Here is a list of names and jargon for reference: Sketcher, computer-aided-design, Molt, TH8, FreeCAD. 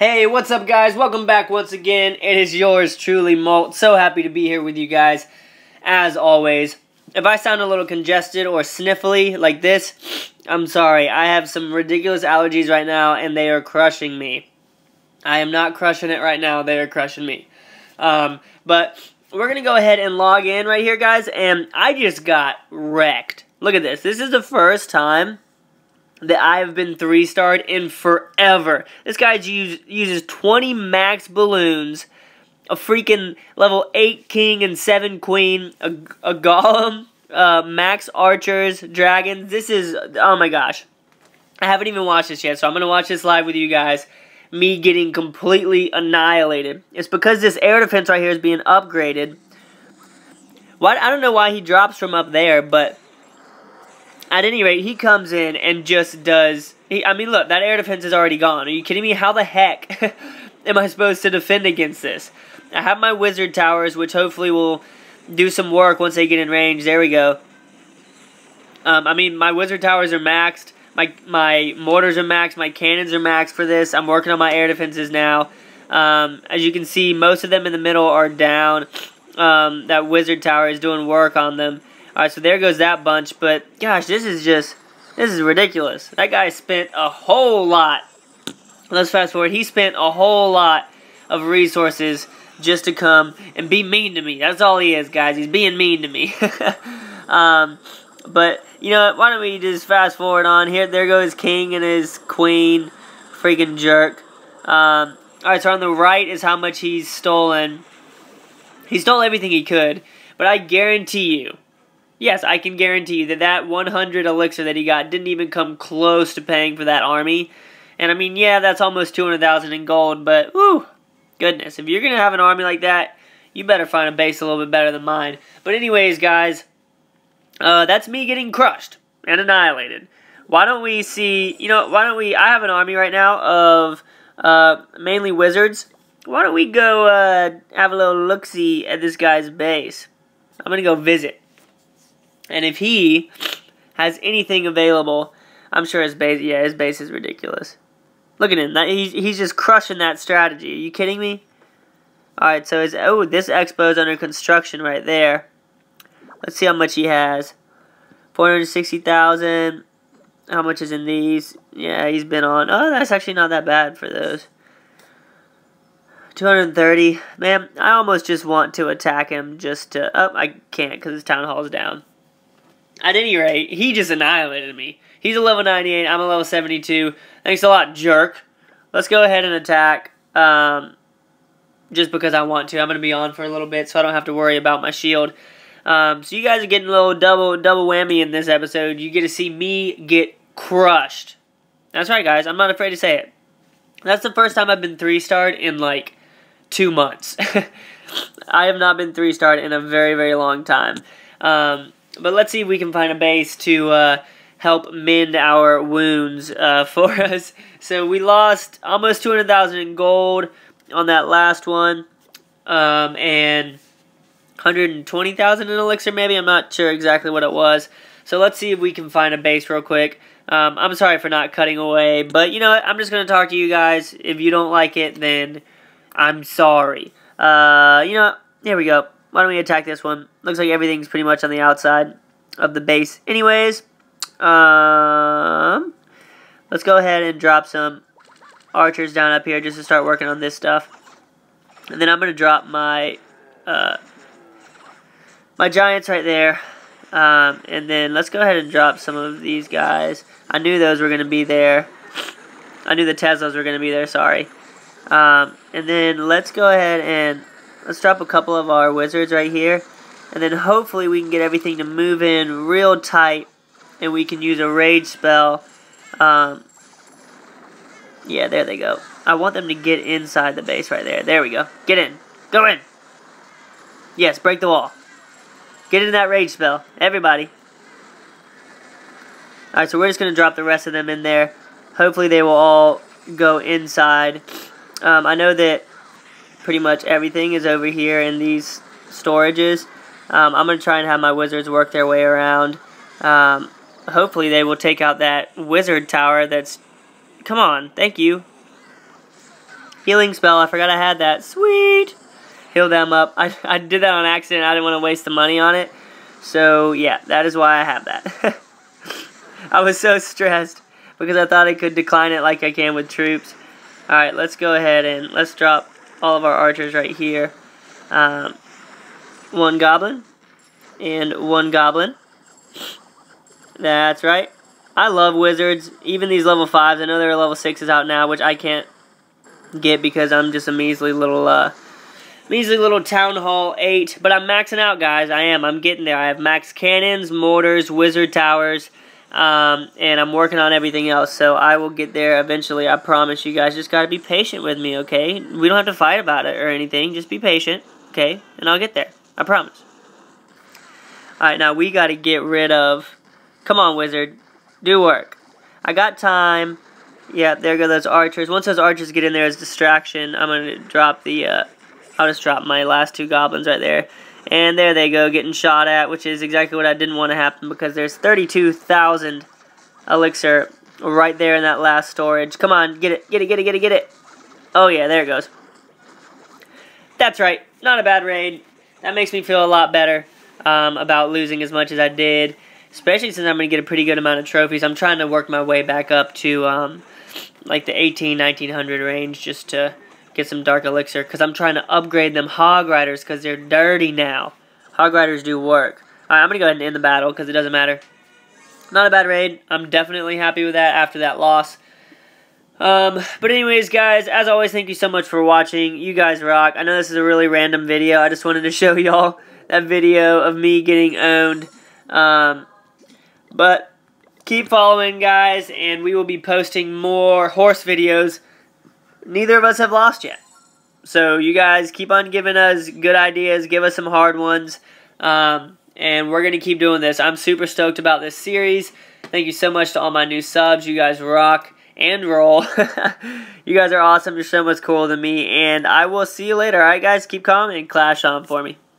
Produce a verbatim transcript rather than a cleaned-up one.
Hey, what's up guys? Welcome back once again. It is yours truly, Molt. So happy to be here with you guys, as always. If I sound a little congested or sniffly like this, I'm sorry. I have some ridiculous allergies right now, and they are crushing me. I am not crushing it right now. They are crushing me. Um, but we're going to go ahead and log in right here, guys, and I just got wrecked. Look at this. This is the first time that I have been three-starred in forever. This guy use, uses twenty max balloons, a freaking level eight king and seven queen, a, a golem, uh, max archers, dragons. This is, oh my gosh. I haven't even watched this yet, so I'm going to watch this live with you guys. Me getting completely annihilated. It's because this air defense right here is being upgraded. Why, I don't know why he drops from up there, but at any rate, he comes in and just does... He, I mean, look, that air defense is already gone. Are you kidding me? How the heck am I supposed to defend against this? I have my wizard towers, which hopefully will do some work once they get in range. There we go. Um, I mean, my wizard towers are maxed. My, my mortars are maxed. My cannons are maxed for this. I'm working on my air defenses now. Um, as you can see, most of them in the middle are down. Um, that wizard tower is doing work on them. Alright, so there goes that bunch, but gosh, this is just, this is ridiculous. That guy spent a whole lot, let's fast forward, he spent a whole lot of resources just to come and be mean to me. That's all he is, guys. He's being mean to me. um, but, you know what, why don't we just fast forward on here. There goes king and his queen, freaking jerk. Um, Alright, so on the right is how much he's stolen. He stole everything he could, but I guarantee you, yes, I can guarantee you that that one hundred elixir that he got didn't even come close to paying for that army. And I mean, yeah, that's almost two hundred thousand in gold, but whew, goodness. If you're going to have an army like that, you better find a base a little bit better than mine. But anyways, guys, uh, that's me getting crushed and annihilated. Why don't we see, you know, why don't we, I have an army right now of uh, mainly wizards. Why don't we go uh, have a little look-see at this guy's base? I'm going to go visit. And if he has anything available, I'm sure his base, yeah, his base is ridiculous. Look at him. That, he's, he's just crushing that strategy. Are you kidding me? Alright, so his, oh, this expo's under construction right there. Let's see how much he has. four hundred sixty thousand. How much is in these? Yeah, he's been on. Oh, that's actually not that bad for those. two hundred thirty. Man, I almost just want to attack him just to, oh, I can't because his town hall's down. At any rate, he just annihilated me. He's a level ninety-eight. I'm a level seventy-two. Thanks a lot, jerk. Let's go ahead and attack. Um, just because I want to. I'm going to be on for a little bit, so I don't have to worry about my shield. Um, so you guys are getting a little double, double whammy in this episode. You get to see me get crushed. That's right, guys. I'm not afraid to say it. That's the first time I've been three-starred in, like, two months. I have not been three-starred in a very, very long time. Um... But let's see if we can find a base to uh, help mend our wounds uh, for us. So we lost almost two hundred thousand in gold on that last one. Um, and one hundred twenty thousand in elixir maybe. I'm not sure exactly what it was. So let's see if we can find a base real quick. Um, I'm sorry for not cutting away. But you know what? I'm just going to talk to you guys. If you don't like it, then I'm sorry. Uh, you know what? Here we go. Why don't we attack this one? Looks like everything's pretty much on the outside of the base. Anyways, um, let's go ahead and drop some archers down up here just to start working on this stuff. And then I'm going to drop my uh, my giants right there. Um, and then let's go ahead and drop some of these guys. I knew those were going to be there. I knew the Teslas were going to be there, sorry. Um, and then let's go ahead and... let's drop a couple of our wizards right here. And then hopefully we can get everything to move in real tight. And we can use a rage spell. Um, yeah, there they go. I want them to get inside the base right there. There we go. Get in. Go in. Yes, break the wall. Get into that rage spell. Everybody. Alright, so we're just going to drop the rest of them in there. Hopefully they will all go inside. Um, I know that pretty much everything is over here in these storages. Um, I'm going to try and have my wizards work their way around. Um, hopefully they will take out that wizard tower that's... Come on, thank you. Healing spell. I forgot I had that. Sweet. Heal them up. I, I did that on accident. I didn't want to waste the money on it. So, yeah, that is why I have that. I was so stressed because I thought I could decline it like I can with troops. Alright, let's go ahead and let's drop all of our archers right here. Um, one goblin and one goblin. That's right. I love wizards. Even these level fives. I know there are level sixes out now, which I can't get because I'm just a measly little... Uh, Measly little Town Hall eight, but I'm maxing out, guys. I am. I'm getting there. I have max cannons, mortars, wizard towers, um, and I'm working on everything else. So I will get there eventually. I promise you guys. Just got to be patient with me, okay? We don't have to fight about it or anything. Just be patient, okay? And I'll get there. I promise. All right, now we got to get rid of... Come on, wizard. Do work. I got time. Yeah, there go those archers. Once those archers get in there as distraction, I'm going to drop the... Uh, I'll just drop my last two goblins right there. And there they go, getting shot at, which is exactly what I didn't want to happen because there's thirty-two thousand elixir right there in that last storage. Come on, get it, get it, get it, get it, get it. Oh yeah, there it goes. That's right, not a bad raid. That makes me feel a lot better um, about losing as much as I did, especially since I'm going to get a pretty good amount of trophies. I'm trying to work my way back up to um, like the eighteen, nineteen hundred range just to... get some dark elixir, because I'm trying to upgrade them hog riders, because they're dirty now. Hog riders do work. Alright, I'm going to go ahead and end the battle, because it doesn't matter. Not a bad raid. I'm definitely happy with that after that loss. Um, but anyways, guys, as always, thank you so much for watching. You guys rock. I know this is a really random video. I just wanted to show y'all that video of me getting owned. Um, but keep following, guys, and we will be posting more horse videos. Neither of us have lost yet. So you guys keep on giving us good ideas. Give us some hard ones. Um, and we're going to keep doing this. I'm super stoked about this series. Thank you so much to all my new subs. You guys rock and roll. You guys are awesome. You're so much cooler than me. And I will see you later. Alright guys, keep calm and clash on for me.